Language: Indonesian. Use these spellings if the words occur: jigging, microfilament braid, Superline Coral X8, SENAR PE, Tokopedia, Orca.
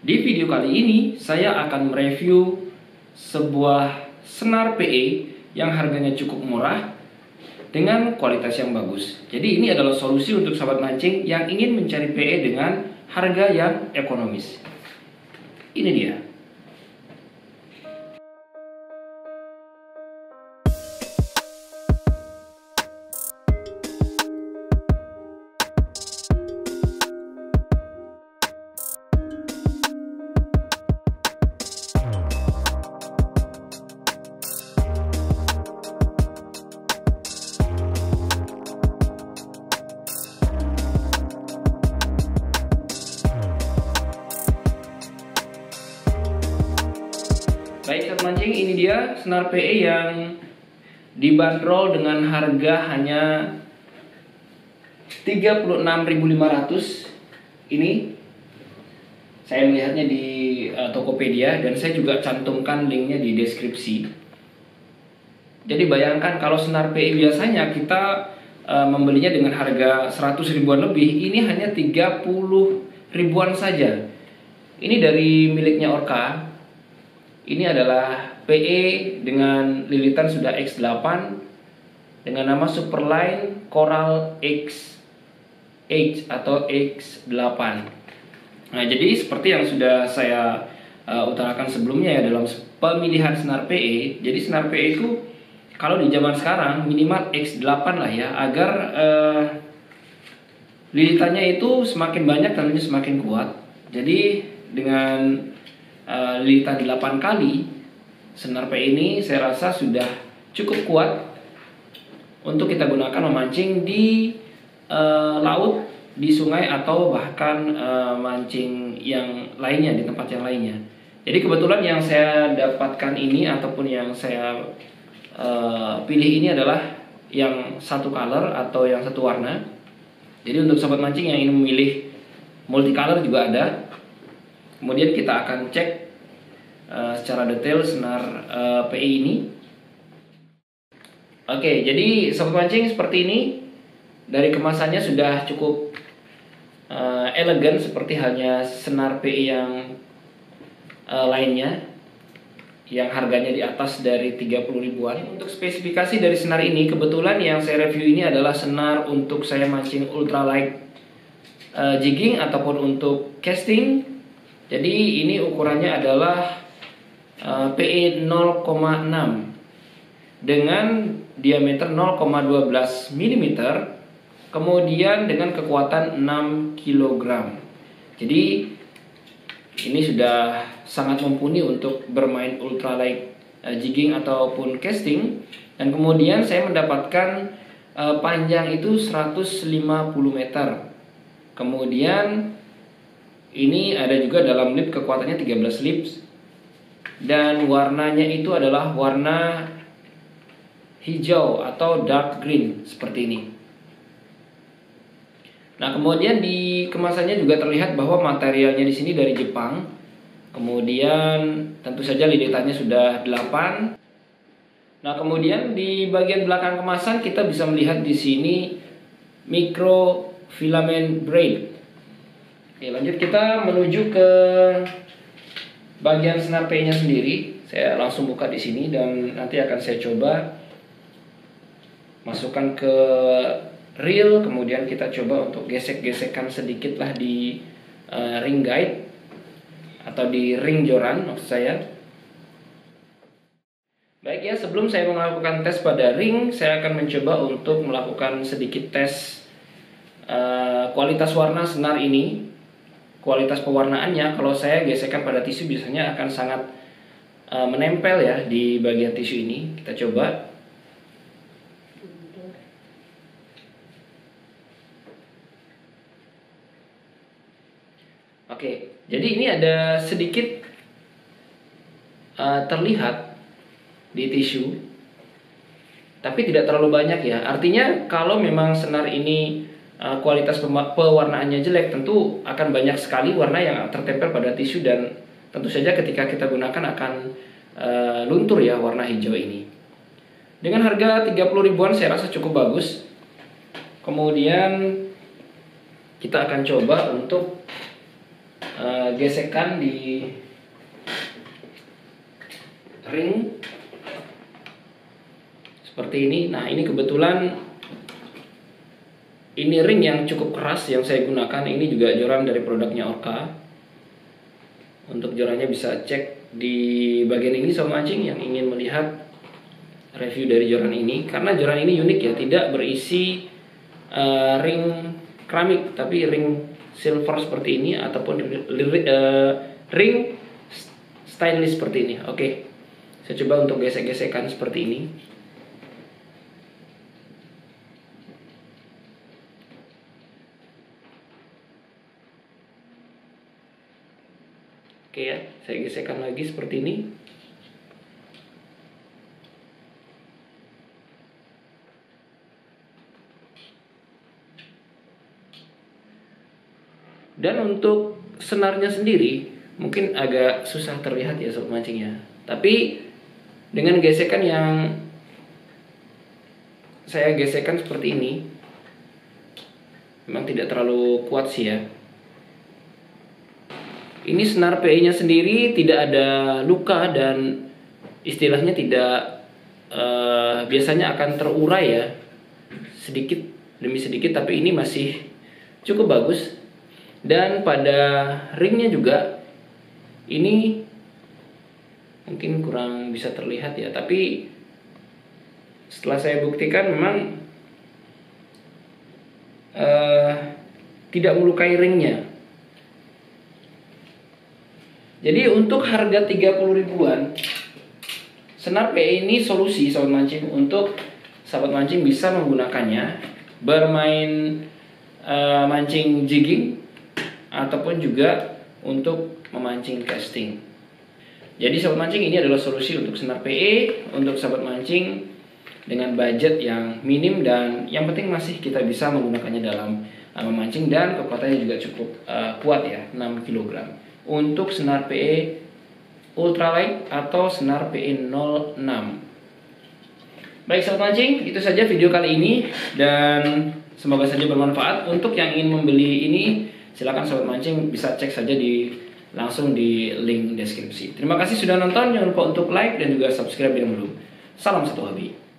Di video kali ini saya akan mereview sebuah senar PE yang harganya cukup murah dengan kualitas yang bagus. Jadi ini adalah solusi untuk sahabat mancing yang ingin mencari PE dengan harga yang ekonomis. Ini dia. Baik sahabat mancing, ini dia senar PE yang dibanderol dengan harga hanya Rp36.500. Ini saya melihatnya di Tokopedia dan saya juga cantumkan linknya di deskripsi. Jadi bayangkan kalau senar PE biasanya kita membelinya dengan harga 100 ribuan lebih, ini hanya 30 ribuan saja. Ini dari miliknya Orca. Ini adalah PE dengan lilitan sudah X8 dengan nama Superline Coral X8 atau X8. Nah, jadi seperti yang sudah saya utarakan sebelumnya ya, dalam pemilihan senar PE. Jadi senar PE itu kalau di zaman sekarang minimal X8 lah ya, agar lilitannya itu semakin banyak tentunya semakin kuat. Jadi dengan lilitan 8 kali senar PE ini saya rasa sudah cukup kuat untuk kita gunakan memancing di laut, di sungai, atau bahkan mancing yang lainnya, di tempat yang lainnya. Jadi kebetulan yang saya dapatkan ini ataupun yang saya pilih ini adalah yang satu color atau yang satu warna. Jadi untuk sahabat mancing yang ingin memilih multicolor juga ada. Kemudian kita akan cek secara detail senar PE ini. Oke, jadi sahabat mancing seperti ini. Dari kemasannya sudah cukup elegan seperti halnya senar PE yang lainnya, yang harganya di atas dari 30 ribuan. Untuk spesifikasi dari senar ini, kebetulan yang saya review ini adalah senar untuk saya mancing ultralight jigging ataupun untuk casting. Jadi ini ukurannya adalah PE 0,6 dengan diameter 0,12 mm, kemudian dengan kekuatan 6 kg. Jadi ini sudah sangat mumpuni untuk bermain ultralight jigging ataupun casting. Dan kemudian saya mendapatkan panjang itu 150 meter. Kemudian ini ada juga dalam lip, kekuatannya 13 lips. Dan warnanya itu adalah warna hijau atau dark green, seperti ini. Nah, kemudian di kemasannya juga terlihat bahwa materialnya di sini dari Jepang. Kemudian tentu saja lilitannya sudah 8. Nah, kemudian di bagian belakang kemasan kita bisa melihat di sini microfilament braid. Oke, lanjut kita menuju ke bagian senar PE-nya sendiri. Saya langsung buka di sini dan nanti akan saya coba masukkan ke reel. Kemudian kita coba untuk gesek-gesekan sedikit lah di ring guide atau di ring joran maksud saya. Baik ya, sebelum saya melakukan tes pada ring, saya akan mencoba untuk melakukan sedikit tes kualitas warna senar ini. Kualitas pewarnaannya, kalau saya gesekkan pada tisu biasanya akan sangat menempel ya di bagian tisu ini. Kita coba. Oke, jadi ini ada sedikit terlihat di tisu, tapi tidak terlalu banyak ya. Artinya kalau memang senar ini kualitas pewarnaannya jelek, tentu akan banyak sekali warna yang tertempel pada tisu dan tentu saja ketika kita gunakan akan luntur ya warna hijau ini. Dengan harga 30 ribuan saya rasa cukup bagus. Kemudian kita akan coba untuk gesekan di ring seperti ini. Nah, ini kebetulan ini ring yang cukup keras yang saya gunakan. Ini juga joran dari produknya Orca. Untuk jorannya bisa cek di bagian ini sama anjing yang ingin melihat review dari joran ini, karena joran ini unik ya, tidak berisi ring keramik tapi ring silver seperti ini ataupun ring stainless seperti ini. Oke, saya coba untuk gesek-gesekan seperti ini. Oke ya, saya gesekan lagi seperti ini. Dan untuk senarnya sendiri mungkin agak susah terlihat ya sobat mancing ya. Tapi dengan gesekan yang saya gesekan seperti ini memang tidak terlalu kuat sih ya. Ini senar PE-nya sendiri tidak ada luka dan istilahnya tidak biasanya akan terurai ya. Sedikit demi sedikit, tapi ini masih cukup bagus. Dan pada ringnya juga ini mungkin kurang bisa terlihat ya, tapi setelah saya buktikan memang tidak melukai ringnya. Jadi untuk harga 30 ribuan, senar PE ini solusi sahabat mancing untuk sahabat mancing bisa menggunakannya bermain mancing jigging ataupun juga untuk memancing casting. Jadi sahabat mancing, ini adalah solusi untuk senar PE untuk sahabat mancing dengan budget yang minim, dan yang penting masih kita bisa menggunakannya dalam memancing, dan kekuatannya juga cukup kuat ya, 6 kg. Untuk senar PE ultralight atau senar PE 06. Baik sahabat mancing, itu saja video kali ini dan semoga saja bermanfaat. Untuk yang ingin membeli ini silakan sobat mancing bisa cek saja langsung di link deskripsi. Terima kasih sudah nonton, jangan lupa untuk like dan juga subscribe yang belum. Salam satu hobi.